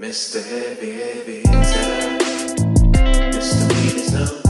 Mr. Heavy Hitter, Mr. Weed is known.